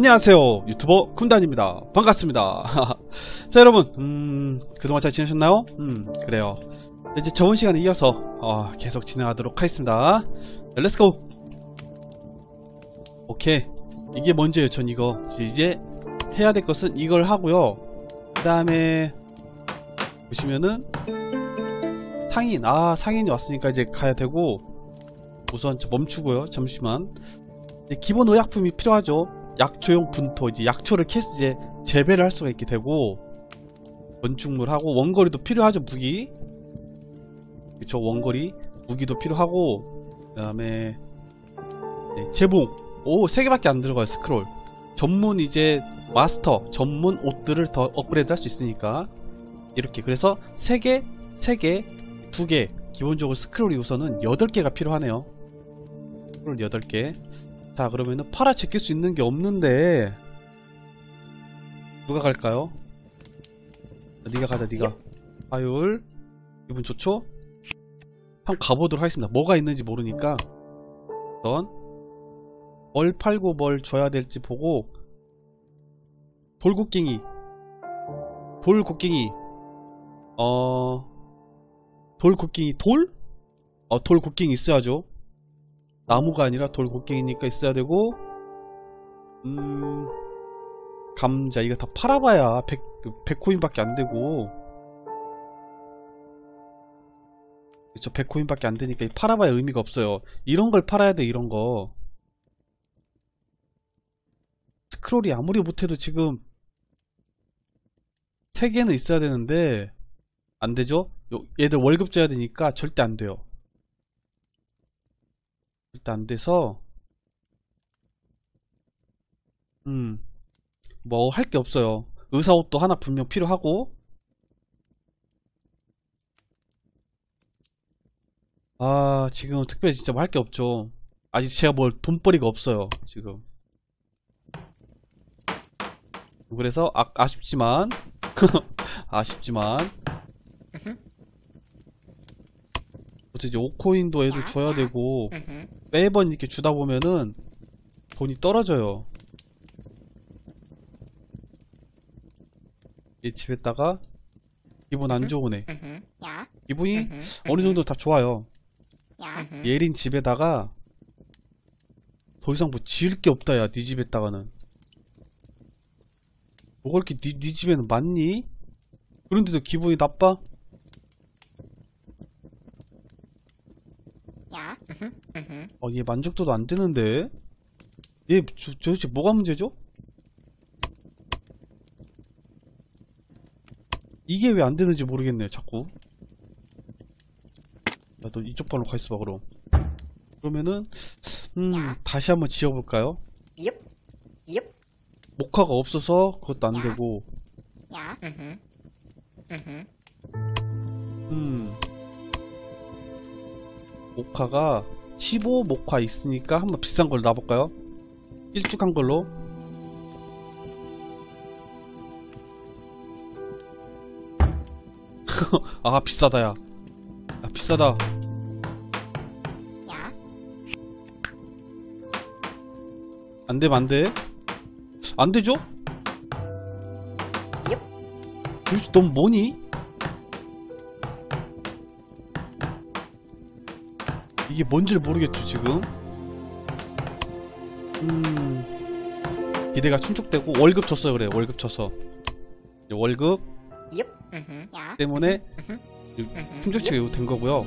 안녕하세요, 유튜버 군단입니다. 반갑습니다. 자, 여러분, 그동안 잘 지내셨나요? 그래요. 이제 저번 시간에 이어서 계속 진행하도록 하겠습니다. 렛츠고. 오케이, 이게 뭔지요? 전 이거 이제 해야 될 것은 이걸 하고요, 그 다음에 보시면은 상인, 상인이 왔으니까 이제 가야 되고, 우선 저 멈추고요. 잠시만. 이제 기본 의약품이 필요하죠. 약초용 분토, 이제 약초를 캐서 이제 재배를 할 수가 있게 되고, 건축물하고 원거리도 필요하죠. 무기, 그쵸, 원거리 무기도 필요하고, 그 다음에 네, 재봉. 오, 3개밖에 안 들어가요. 스크롤 전문, 이제 마스터 전문 옷들을 더 업그레이드 할 수 있으니까 이렇게. 그래서 3개, 3개, 2개. 기본적으로 스크롤이 우선은 8개가 필요하네요. 스크롤 8개. 자, 그러면은 팔아 제낄 수 있는 게 없는데 누가 갈까요? 네가 가자, 네가. 화요일 기분 좋죠? 한번 가보도록 하겠습니다. 뭐가 있는지 모르니까 우선 뭘 팔고 뭘 줘야 될지 보고. 돌곡갱이, 돌곡갱이, 돌곡갱이, 돌? 돌곡갱이 있어야죠. 나무가 아니라 돌곡갱이니까 있어야 되고, 감자, 이거 다 팔아봐야 100코인밖에 안 되고, 그쵸, 100코인밖에 안 되니까 팔아봐야 의미가 없어요. 이런 걸 팔아야 돼, 이런 거. 스크롤이 아무리 못해도 지금 3개는 있어야 되는데 안 되죠? 얘들 월급 줘야 되니까 절대 안 돼요. 절대 안 돼서 뭐 할 게 없어요. 의사옷도 하나 분명 필요하고. 아, 지금 특별히 진짜 뭐 할 게 없죠. 아직 제가 뭘 돈벌이가 없어요 지금. 그래서 아쉽지만 아쉽지만 어째 이제 5코인도 애들 줘야 되고, 매번 이렇게 주다 보면은 돈이 떨어져요. 이 집에다가 기분 안 좋으네. 기분이 어느 정도 다 좋아요. 예린 집에다가 더 이상 뭐 지을 게 없다. 야, 네 집에다가는 뭐가 이렇게 네 집에는 많니? 그런데도 기분이 나빠? 얘 만족도도 안 되는데? 얘 도대체 뭐가 문제죠? 이게 왜 안 되는지 모르겠네요 자꾸. 야, 너 이쪽 방으로 가 있어 봐. 그럼 그러면은 다시 한번 지어볼까요? 목화가 없어서 그것도 안 되고. 목화가 15 목화 있으니까 한번 비싼 걸로 놔볼까요? 일찍한 걸로. 아, 비싸다. 야, 아, 비싸다. 안 되면 안 돼. 안 되죠? 도대체 넌 뭐니? 이게 뭔지를 모르겠죠 지금. 기대가 충족되고. 월급 줬어요. 그래, 월급 줬어. 월급 때문에 충족치가 된 거고요.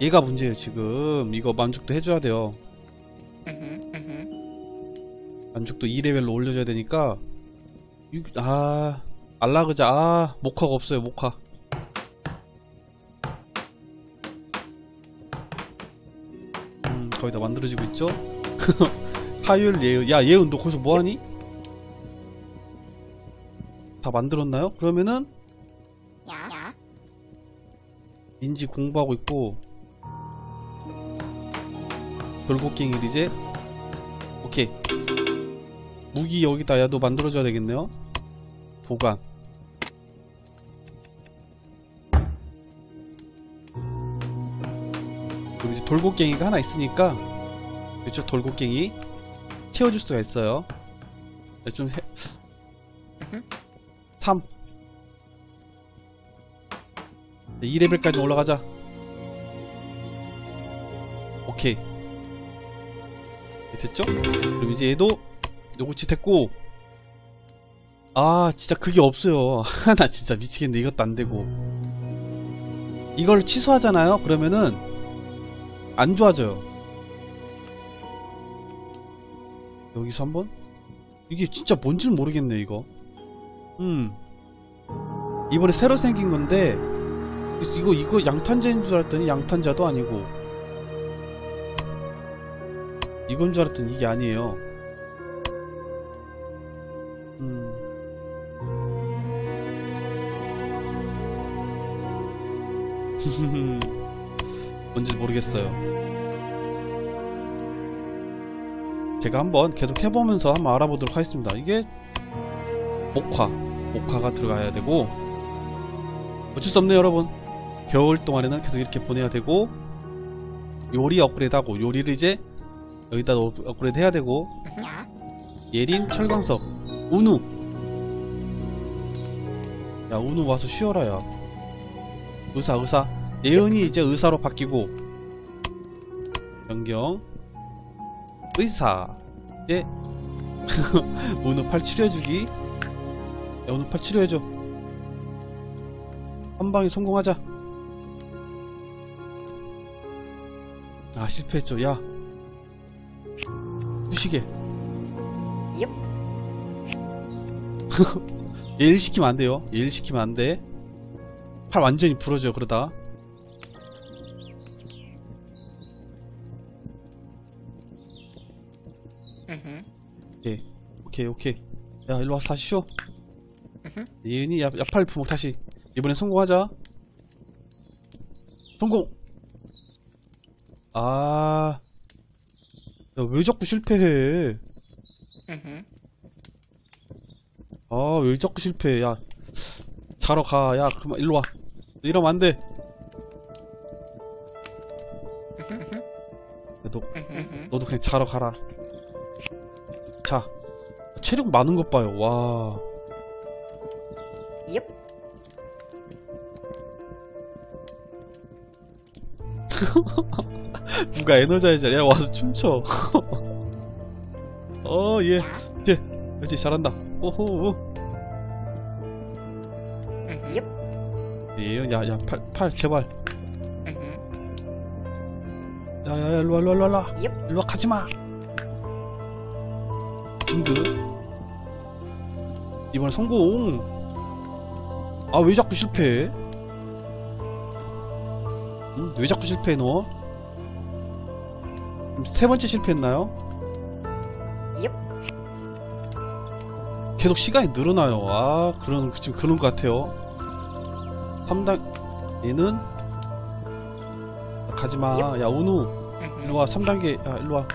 얘가 문제예요 지금. 이거 만족도 해줘야 돼요. 만족도 2레벨로 올려줘야 되니까. 알라그자. 목화가 없어요. 목화. 거의 다 만들어지고 있죠? 화요일 예은. 야, 예은, 너 거기서 뭐하니? 다 만들었나요? 그러면은 인지 공부하고 있고. 돌고갱이 이제 오케이. 무기 여기다. 야, 너 만들어줘야 되겠네요. 보관. 그리고 이제 돌고갱이가 하나 있으니까. 그쵸, 돌고갱이. 키워줄 수가 있어요. 좀 해... 3 2레벨까지 올라가자. 오케이 됐죠? 그럼 이제 얘도 요구치 됐고. 아 진짜 그게 없어요. 나 진짜 미치겠네. 이것도 안되고 이걸 취소하잖아요. 그러면은 안 좋아져요. 여기서 한번 이게 진짜 뭔지는 모르겠네 이거. 이번에 새로 생긴 건데 이거 양탄자인 줄 알았더니 양탄자도 아니고 이건 줄 알았더니 이게 아니에요. 뭔지 모르겠어요. 제가 한번 계속 해보면서 한번 알아보도록 하겠습니다. 이게 목화가 들어가야 되고 어쩔 수 없네요 여러분. 겨울 동안에는 계속 이렇게 보내야 되고 요리 업그레이드 하고 요리를 이제 여기다 업그레이드 해야 되고 예린 철광석 운우. 야 운우 와서 쉬어라. 야 의사 예은이 이제 의사로 바뀌고 변경 의사 이제 운우 팔 치료해주기. 야 운우 팔 치료해줘. 한방에 성공하자. 아 실패했죠. 야 부시게 예일 시키면 안 돼요. 예일 시키면 안 돼. 팔 완전히 부러져요 그러다. 오케이 오케이 오케이. 야 일로 와서 다시 쉬어. 예은이 야팔 부목 다시 이번엔 성공하자. 성공. 아 야 왜 자꾸 실패해. 아 왜 자꾸 실패해. 야 자러 가. 야 그만 일로와. 이러면 안돼. 너도 그냥 자러 가라. 자 체력 많은 것 봐요. 와 누가 에너자의 자리야 와서 춤춰. 어얘 예. 그렇지 잘한다. 오호. 야야 팔 제발. 야야야 일로와 일로와 가지마. 징그 이번에 성공. 아 왜 자꾸 실패해. 응? 왜 자꾸 실패해 너. 세 번째 실패했나요? 계속 시간이 늘어나요. 아 지금 그런 것 같아요. 3단 얘는 가지마. 야 운우 일로와. 3단계 야 일로와.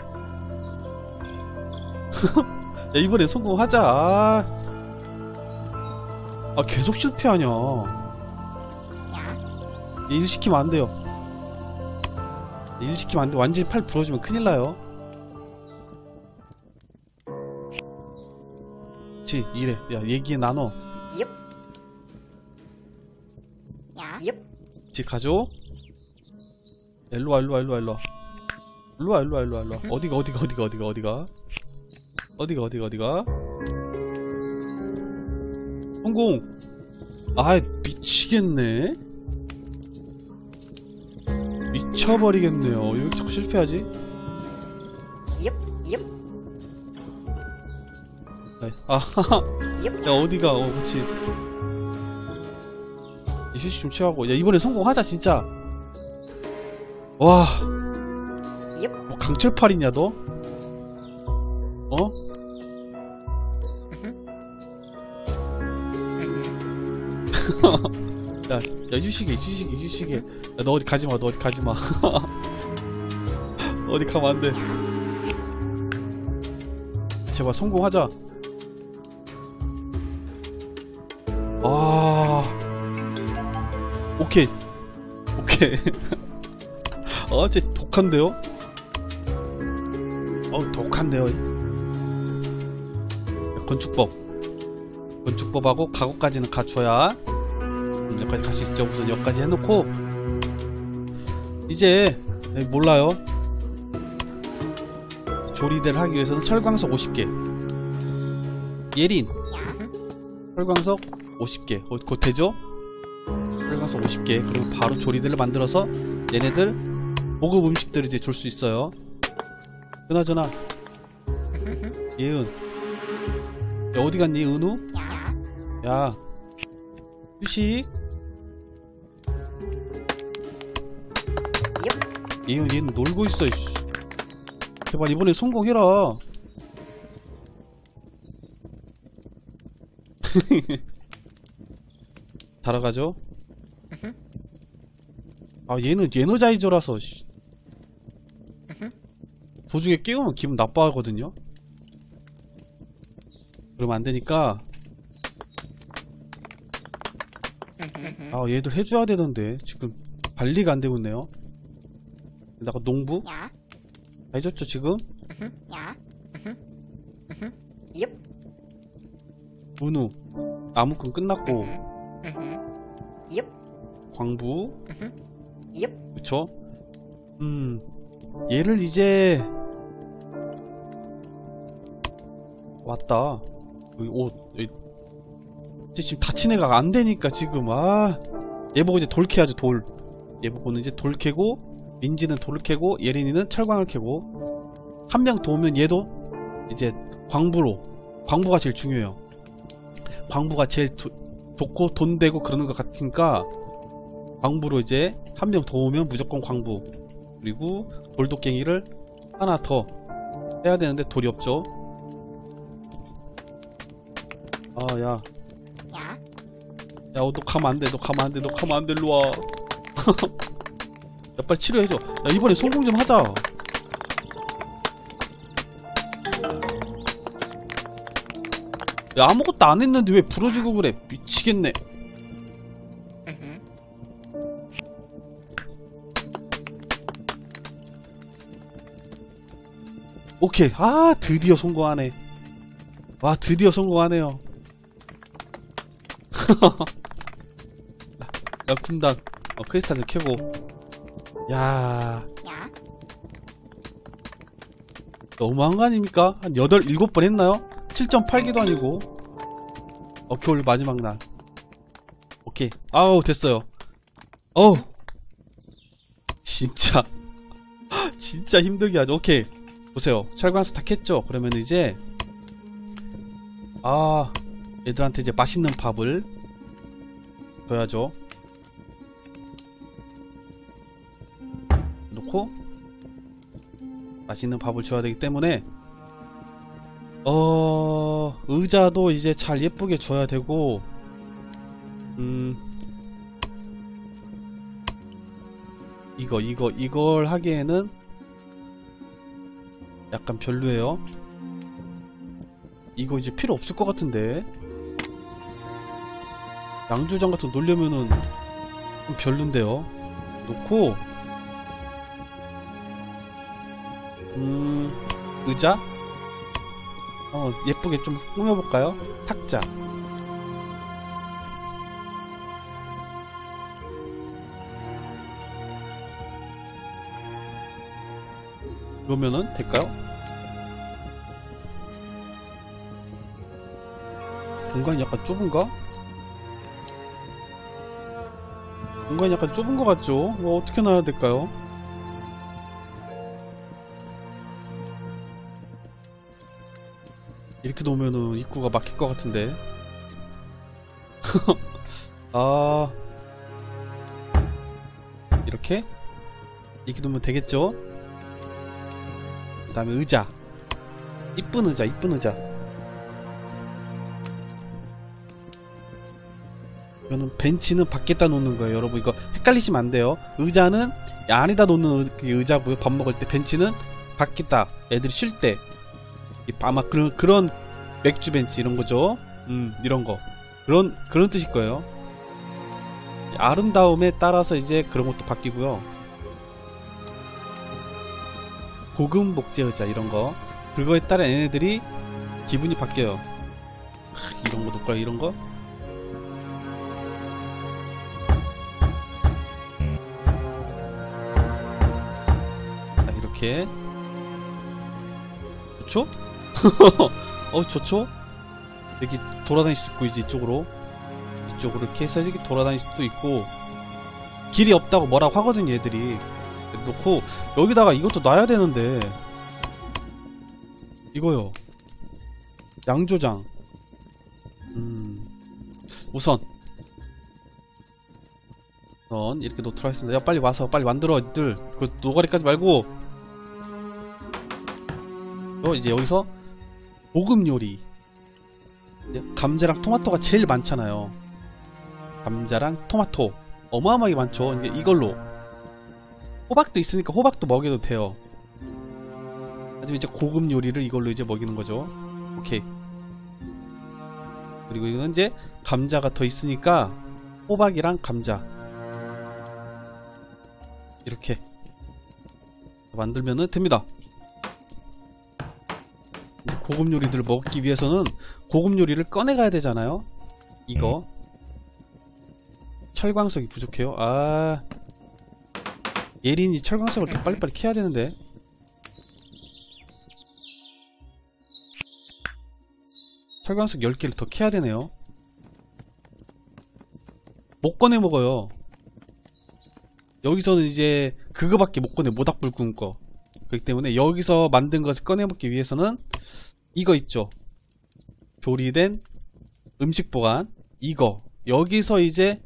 야 이번엔 성공하자. 아 계속 실패하냐. 얘 일 시키면 안 돼요. 일 시키면 안 돼. 완전히 팔 부러지면 큰일 나요. 그치 이래. 야 얘기에 나눠. 집 가죠? 일로와. 어디가. 성공! 아이, 미치겠네? 미쳐버리겠네요. 왜 자꾸 실패하지? 아하하. 야, 어디가, 그치. 휴식 좀 취하고. 야 이번에 성공하자 진짜. 와 뭐 강철팔이냐 너? 어? 야 휴식해. 야, 너 어디 가지마. 어디 가면 안돼. 제발 성공하자. 아 오케이. 아, 진짜 독한데요? 독한데요. 건축법하고 가구까지는 갖춰야 여기까지 갈 수 있죠. 우선 여기까지 해놓고 이제 몰라요. 조리대를 하기 위해서는 철광석 50개, 예린 철광석 50개 곧 되죠? 철광석 50개. 그리고 바로 조리대를 만들어서 얘네들 고급 음식들을 이제 줄 수 있어요. 그나저나 예은, 야, 어디 갔니? 은우? 야, 휴식. 예은, 얘는 놀고 있어. 제발 이번에 성공해라. 달아가죠? 아, 얘는 에너자이저라서 도중에 깨우면 기분 나빠하거든요. 그러면 안되니까. 아, 얘들 해줘야 되는데 지금 관리가 안되고 있네요. 나가 농부? 다 해줬죠 지금? 문우 암흑금 끝났고, 광부 그쵸? 얘를 이제 왔다. 여기 옷 이제 지금 다친 애가 안 되니까 지금 아 얘 보고 이제 돌 캐야죠. 돌 얘 보고는 이제 돌 캐고, 민지는 돌 캐고, 예린이는 철광을 캐고, 한 명 더 오면 얘도 이제 광부로. 광부가 제일 중요해요. 광부가 제일 좋고 돈 되고 그러는 것 같으니까 광부로 이제 한 명 더 오면 무조건 광부. 그리고 돌도깽이를 하나 더 해야 되는데 돌이 없죠. 아, 야. 야, 너 가면 안 돼. 너 가면 안 돼. 너 가면 안 돼. 일로 와. 야, 빨리 치료해줘. 야, 이번에 성공 좀 하자. 야, 아무것도 안 했는데 왜 부러지고 그래. 미치겠네. 오케이. 아, 드디어 성공하네. 와, 드디어 성공하네요. 야, 군단 크리스탈 좀 캐고. 야, 너무한 거 아닙니까? 한 8, 7번 했나요? 7.8기도 아니고. 겨울 마지막 날. 오케이. 아우, 됐어요. 어우, 진짜 진짜 힘들게 하죠. 오케이. 보세요. 철광석 다 캤죠? 그러면 이제 아, 애들한테 이제 맛있는 밥을 줘야죠. 놓고 맛있는 밥을 줘야 되기 때문에 의자도 이제 잘 예쁘게 줘야 되고, 이걸 하기에는 약간 별로예요. 이거 이제 필요 없을 것 같은데, 양조장 같은 거 놓으려면은 좀 별론데요. 놓고 의자? 예쁘게 좀 꾸며볼까요? 탁자. 그러면은 될까요? 공간이 약간 좁은가? 공간이 약간 좁은 것 같죠? 뭐 어떻게 놔야 될까요? 이렇게 놓으면은 입구가 막힐 것 같은데. 아, 이렇게 놓으면 되겠죠? 그 다음에 의자. 이쁜 의자. 그러면 벤치는 밖에다 놓는 거예요. 여러분, 이거 헷갈리시면 안 돼요. 의자는 안에다 놓는 의자고요. 밥 먹을 때. 벤치는 밖에다, 애들이 쉴 때. 아마 그런 맥주 벤치 이런 거죠. 이런 거. 그런 뜻일 거예요. 아름다움에 따라서 이제 그런 것도 바뀌고요. 고급 목재 의자 이런 거. 그거에 따라 얘네들이 기분이 바뀌어요. 이런 거 놓을까요? 이런 거? 자, 이렇게. 좋죠? 좋죠? 여기 돌아다닐 수 있고, 이제 이쪽으로. 이쪽으로 이렇게 해서 이렇게 돌아다닐 수도 있고. 길이 없다고 뭐라고 하거든, 얘들이. 놓고, 여기다가 이것도 놔야 되는데. 이거요. 양조장. 우선 이렇게 놓도록 하겠습니다. 야, 빨리 와서 빨리 만들어, 애들. 그 노가리까지 말고. 이제 여기서 고급 요리. 감자랑 토마토가 제일 많잖아요. 감자랑 토마토 어마어마하게 많죠. 이제 이걸로 호박도 있으니까 호박도 먹여도 돼요. 하지만 이제 고급 요리를 이걸로 이제 먹이는 거죠. 오케이. 그리고 이거는 이제 감자가 더 있으니까 호박이랑 감자 이렇게 만들면은 됩니다. 고급 요리들을 먹기 위해서는 고급 요리를 꺼내가야 되잖아요. 이거 철광석이 부족해요. 예린이 철광석을 더 빨리빨리 캐야 되는데. 철광석 10개를 더 캐야 되네요. 못 꺼내 먹어요. 여기서는 이제 그거밖에 못 꺼내. 모닥불 구운 거. 그렇기 때문에 여기서 만든 것을 꺼내 먹기 위해서는 이거 있죠. 조리된 음식 보관. 이거. 여기서 이제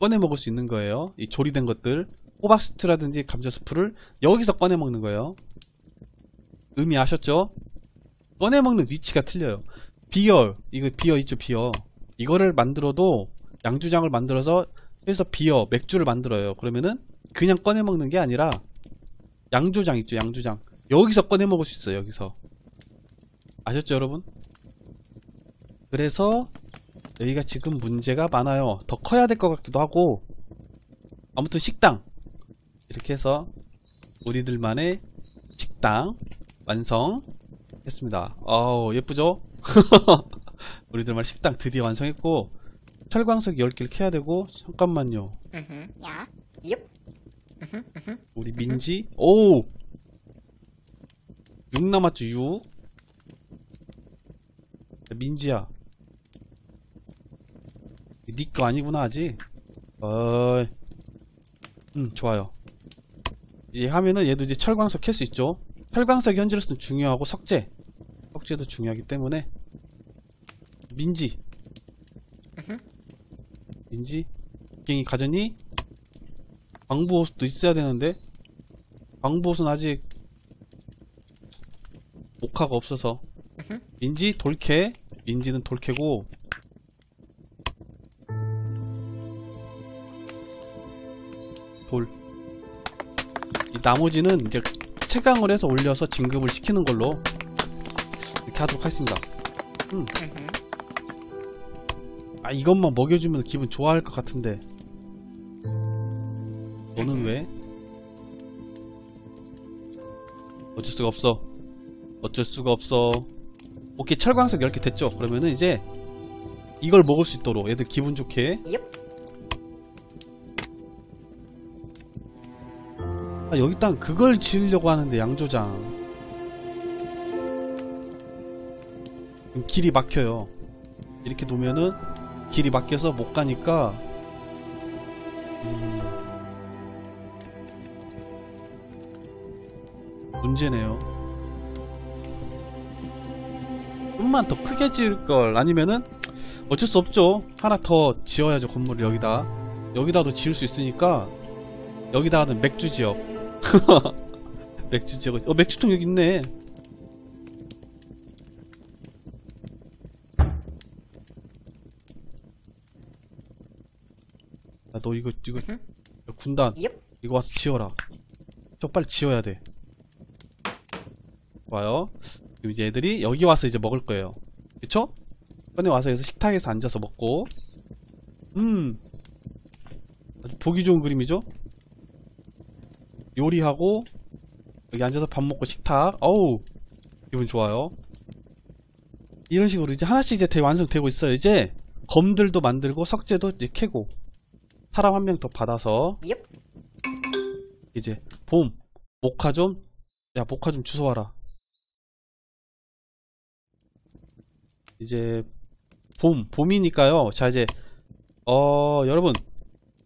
꺼내 먹을 수 있는 거예요. 이 조리된 것들. 호박 수트라든지 감자 수프를 여기서 꺼내 먹는 거예요. 의미 아셨죠? 꺼내 먹는 위치가 틀려요. 비어, 이거 비어 있죠, 비어. 이거를 만들어도 양조장을 만들어서 그래서 비어, 맥주를 만들어요. 그러면은 그냥 꺼내 먹는 게 아니라 양조장 있죠, 양조장. 여기서 꺼내 먹을 수 있어요, 여기서. 아셨죠, 여러분? 그래서 여기가 지금 문제가 많아요. 더 커야 될 것 같기도 하고. 아무튼 식당. 이렇게 해서 우리들만의 식당 완성했습니다. 아우, 예쁘죠? 우리들만 식당 드디어 완성했고. 철광석 10개를 캐야 되고. 잠깐만요. 우리 민지. 오! 6 남았죠, 6. 민지야, 니 거 아니구나 아직. 좋아요. 이제 하면은 얘도 이제 철광석 캘 수 있죠. 철광석 현질로서는 중요하고 석재도 중요하기 때문에. 민지 갱이 가졌니? 방부호수도 있어야 되는데 방부호수는 아직 목화가 없어서. 민지 돌캐. 민지는 돌캐고. 돌. 이 나머지는 이제 채광을 해서 올려서 진급을 시키는 걸로 이렇게 하도록 하겠습니다. 이것만 먹여주면 기분 좋아할 것 같은데. 너는 왜? 어쩔 수가 없어. 어쩔 수가 없어. 오케이, 철광석 10개 됐죠? 그러면은 이제 이걸 먹을 수 있도록 얘들 기분 좋게. 여기 땅 그걸 지으려고 하는데. 양조장 길이 막혀요. 이렇게 놓으면은 길이 막혀서 못 가니까. 문제네요. 좀만 더 크게 지을걸. 아니면은 어쩔 수 없죠. 하나 더 지어야죠, 건물을. 여기다도 지을 수 있으니까. 여기다가는 맥주 지역. 맥주 지역. 맥주통 여기 있네. 야, 너 이거 야, 군단 이거 와서 지어라. 저 빨리 지어야 돼. 와요. 그럼 이제 애들이 여기 와서 이제 먹을 거예요. 그쵸? 꺼내 와서 여기서 식탁에서 앉아서 먹고. 아주 보기 좋은 그림이죠? 요리하고 여기 앉아서 밥 먹고 식탁. 어우, 기분 좋아요. 이런 식으로 이제 하나씩 이제 완성되고 있어요. 이제 검들도 만들고 석재도 이제 캐고 사람 한 명 더 받아서 이제 봄 모카 좀, 야 모카 좀 주워와라. 이제 봄이니까요. 자 이제 여러분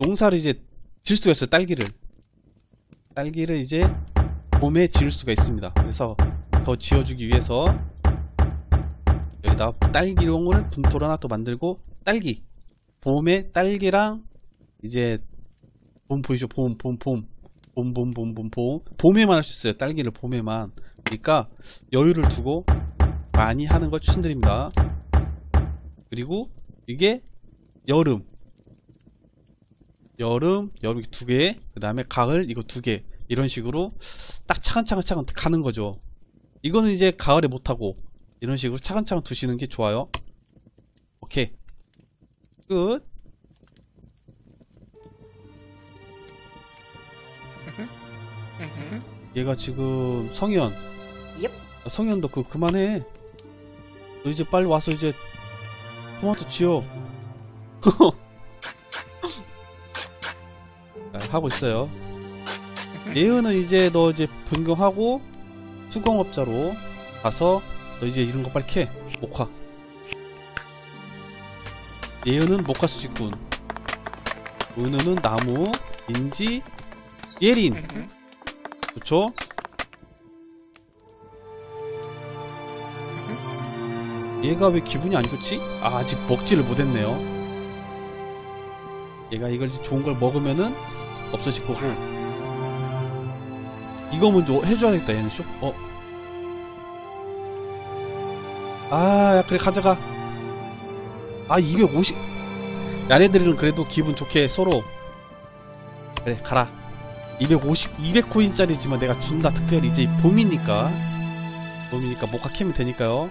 농사를 이제 지을 수가 있어요. 딸기를 이제 봄에 지을 수가 있습니다. 그래서 더 지어주기 위해서 여기다 딸기용을 분토를 하나 또 만들고 딸기 봄에 딸기랑 이제 봄 보이죠? 봄 봄에만 할 수 있어요. 딸기를 봄에만. 그러니까 여유를 두고 많이 하는 걸 추천드립니다. 그리고 이게 여름 두 개, 그 다음에 가을 이거 두 개, 이런 식으로 딱 차근차근 가는 거죠. 이거는 이제 가을에 못하고 이런 식으로 차근차근 두시는 게 좋아요. 오케이 끝. 얘가 지금 성현, 성현도 그만해. 너 이제 빨리 와서 이제 토마토 지어. 하고 있어요. 예은은 이제 너 이제 변경하고 수공업자로 가서 너 이제 이런 거 빨리 캐. 목화. 예은은 목화 수직군. 은우는 나무, 인지, 예린. 좋죠? 얘가 왜 기분이 안 좋지? 아, 아직 먹지를 못했네요. 얘가 이걸 좋은 걸 먹으면은 없어질 거고. 이거 먼저 해줘야겠다. 얘는 쇼? 야, 그래 가져가. 아, 250. 야네들은 그래도 기분 좋게 서로 그래 가라. 200코인짜리지만 내가 준다. 특별히 이제 봄이니까 모카 캐면 되니까요.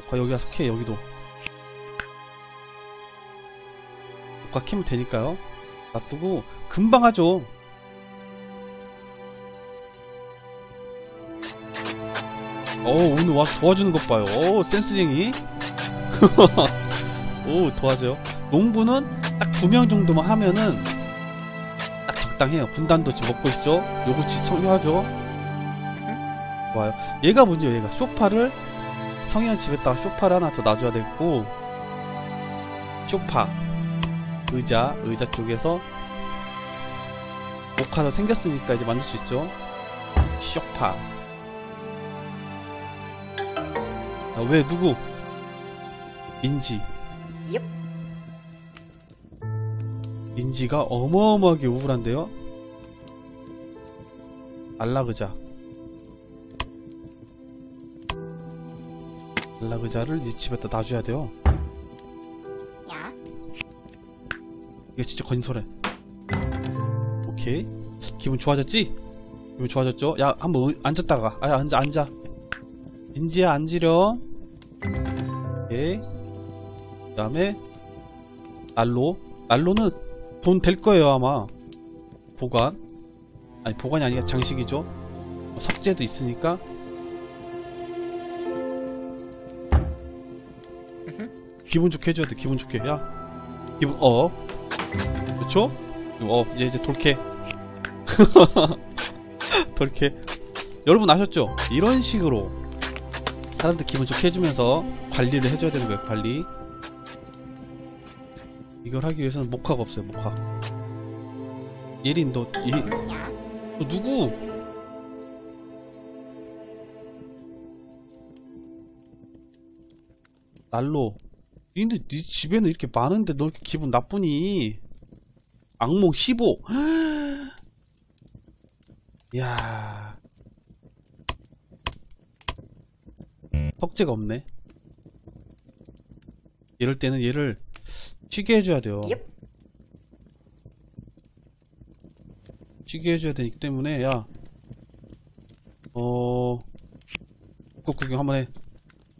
모카 여기 와서 캐. 여기도 모카 캐면 되니까요. 놔두고 금방 하죠. 오늘 와 도와주는 것 봐요. 센스쟁이. 도와줘요. 농부는 딱 2명 정도만 하면은 딱 적당해요. 군단도 지금 먹고 있죠. 요구치 청구하죠. 좋아요. 얘가 문제예요. 얘가 쇼파를 성현 집에다가 쇼파를 하나 더 놔줘야 되겠고, 쇼파 의자 쪽에서 목화가 생겼으니까 이제 만들 수 있죠. 쇼파. 왜 누구? 인지. 인지가 어마어마하게 우울한데요? 안락의자를 이 집에다 놔줘야 돼요. 이게 진짜 건설해. 오케이. 기분 좋아졌지? 기분 좋아졌죠? 야, 한번 앉았다가. 아야, 앉아. 인지야, 앉으렴. 오케이. 그 다음에, 난로. 난로는 돈 될 거예요 아마. 보관이 아니라 장식이죠. 석재도 있으니까. 기분 좋게 해줘야 돼. 기분 좋게. 야 기분 업. 그쵸? 이제 돌캐. 돌캐. 여러분 아셨죠? 이런 식으로 사람들 기분 좋게 해주면서 관리를 해줘야 되는 거예요. 관리. 이걸 하기 위해서는 목화가 없어요. 목화. 예린 너 누구? 난로. 근데 네 집에는 이렇게 많은데 너 이렇게 기분 나쁘니? 악몽 15. 이야. 석재가 없네. 이럴 때는 얘를 쉬게 해줘야 돼요. 쉬게 해줘야 되기 때문에, 야, 불꽃 구경 한번 해.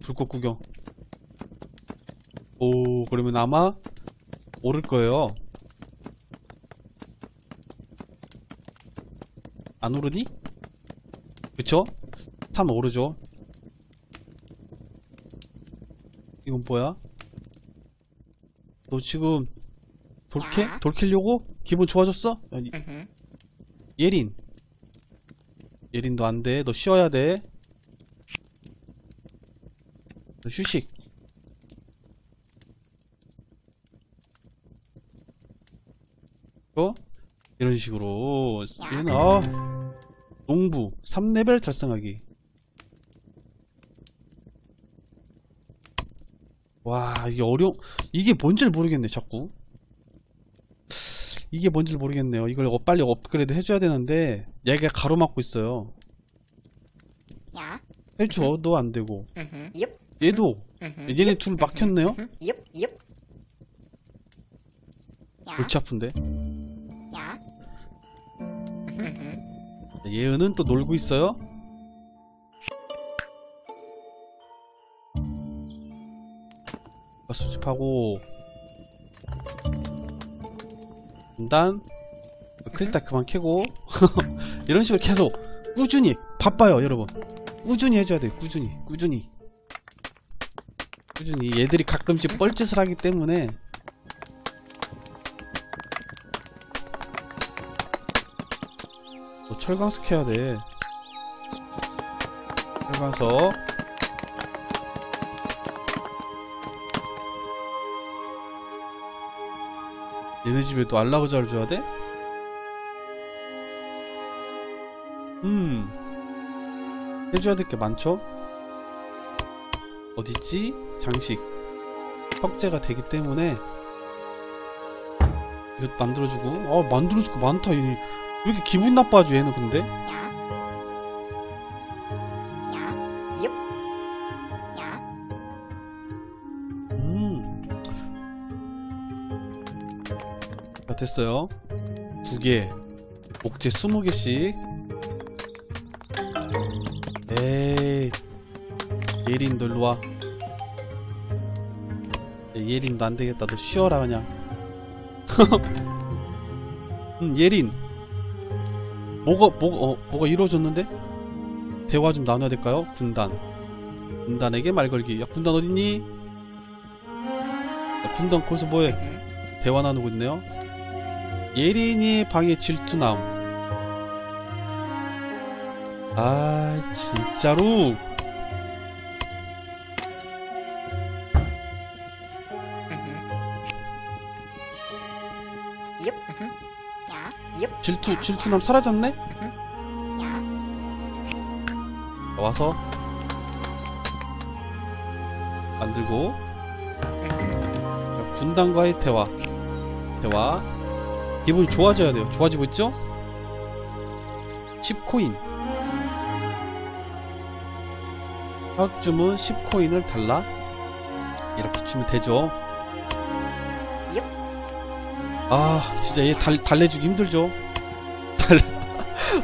불꽃 구경. 오, 그러면 아마 오를 거예요. 안 오르니? 그쵸? 탑 오르죠. 이건 뭐야? 너 지금 돌캐? 돌키려고? 기분 좋아졌어? 예린. 예린도 안 돼. 너 쉬어야 돼. 너 휴식. 이런 식으로. 아, 농부 3레벨 달성하기. 와, 이게 이게 뭔지 모르겠네. 자꾸 이게 뭔지 모르겠네요. 이걸 빨리 업그레이드 해줘야 되는데 얘가 가로막고 있어요. 해줘도 안되고 얘도 얘네 둘 막혔네요. 골치 아픈데. 예은은 또 놀고 있어요. 수집하고 군단 크리스탈 그만 캐고 이런 식으로 계속 꾸준히 바빠요. 여러분 꾸준히 해줘야 돼요. 꾸준히 얘들이 가끔씩 뻘짓을 하기 때문에 철광석 해야 돼. 철광석. 얘네 집에 또 알라그자를 줘야 돼? 해줘야 될 게 많죠? 어딨지? 장식. 석재가 되기 때문에. 이것도 만들어주고. 아, 만들어줄 거 많다. 얘. 왜 이렇게 기분 나빠하지 얘는 근데? 자, 됐어요. 2개 목재 20개씩. 에이, 예린 너 일로와. 예린 너 안되겠다. 너 쉬어라 그냥. 예린 뭐가 이루어졌는데? 대화 좀 나눠야 될까요? 군단에게 말 걸기. 야, 군단 어딨니? 야, 군단 거기서 뭐해? 대화 나누고 있네요. 예린이 방에 질투 나옴. 아, 진짜로? 질투남 사라졌네? 와서 만들고. 군단과의 대화 기분이 좋아져야 돼요. 좋아지고 있죠? 10코인 화학 주문 10코인을 달라. 이렇게 주면 되죠. 아, 진짜 얘 달래주기 힘들죠?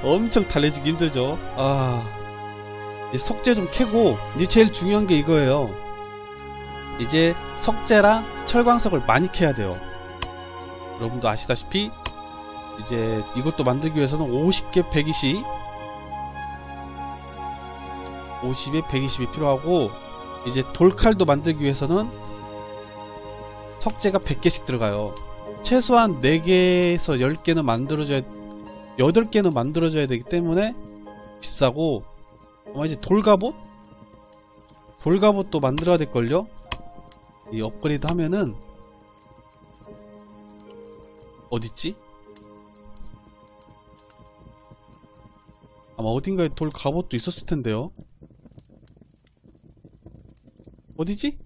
엄청 달래주기 힘들죠? 아, 이제 석재 좀 캐고. 이제 제일 중요한 게 이거예요. 이제 석재랑 철광석을 많이 캐야 돼요. 여러분도 아시다시피 이제 이것도 만들기 위해서는 50개 120 50에 120이 필요하고, 이제 돌칼도 만들기 위해서는 석재가 100개씩 들어가요. 최소한 4개에서 10개는 8개는 만들어져야 되기 때문에 비싸고. 아마 이제 돌갑옷도 만들어야 될걸요? 이 업그레이드 하면은. 어딨지? 아마 어딘가에 돌갑옷도 있었을 텐데요. 어디지?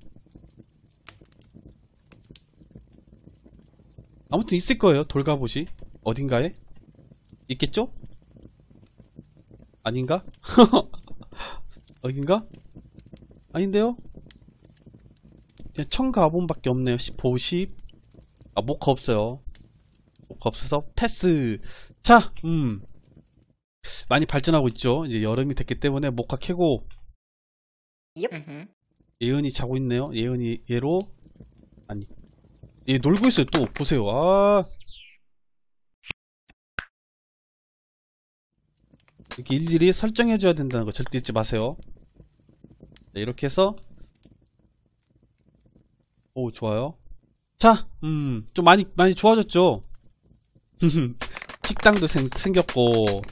아무튼 있을 거예요. 돌갑옷이 어딘가에 있겠죠? 아닌가? 여긴가? 아닌데요? 그냥 청가본밖에 없네요. 15, 10. 아, 모카 없어요. 모카 없어서 패스. 자, 많이 발전하고 있죠. 이제 여름이 됐기 때문에 모카 캐고. 예은이 자고 있네요. 예은이 얘로 아니. 얘 놀고 있어요. 또 보세요. 아, 이렇게 일일이 설정해 줘야 된다는 거 절대 잊지 마세요. 네, 이렇게 해서 오 좋아요. 자, 좀 많이 좋아졌죠. 식당도 생겼고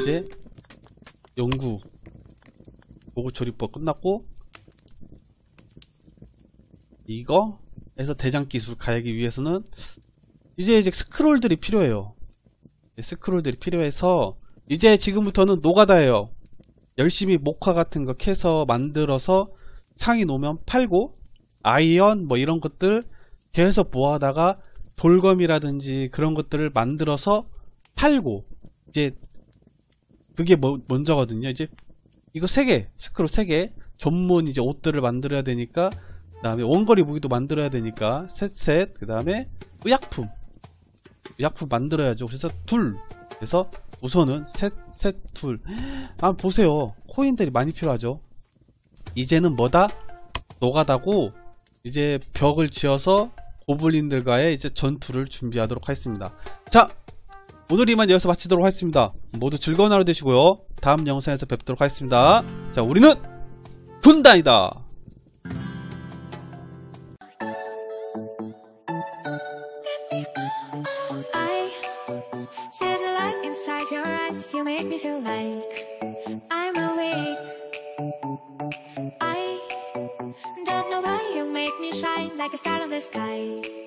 이제 연구 요거 조립법 끝났고 이거 해서 대장 기술 가야기 위해서는 이제 스크롤들이 필요해요. 스크롤들이 필요해서 이제 지금부터는 노가다예요. 열심히 목화 같은 거 캐서 만들어서 상이 놓으면 팔고 아이언 뭐 이런 것들 계속 모아다가 돌검이라든지 그런 것들을 만들어서 팔고 이제 그게 먼저거든요. 이제 이거 3개 스크롤 3개 전문 이제 옷들을 만들어야 되니까 그 다음에 원거리 무기도 만들어야 되니까 셋셋 그 다음에 의약품 만들어야죠. 그래서 둘 그래서 우선은 셋셋 둘 한번 보세요. 코인들이 많이 필요하죠. 이제는 뭐다? 노가다고 이제 벽을 지어서 고블린들과의 이제 전투를 준비하도록 하겠습니다. 자 오늘 이만 여기서 마치도록 하겠습니다. 모두 즐거운 하루 되시고요. 다음 영상에서 뵙도록 하겠습니다. 자 우리는 군단이다. You make me feel like I'm awake. I don't know why you make me shine like a star in the sky.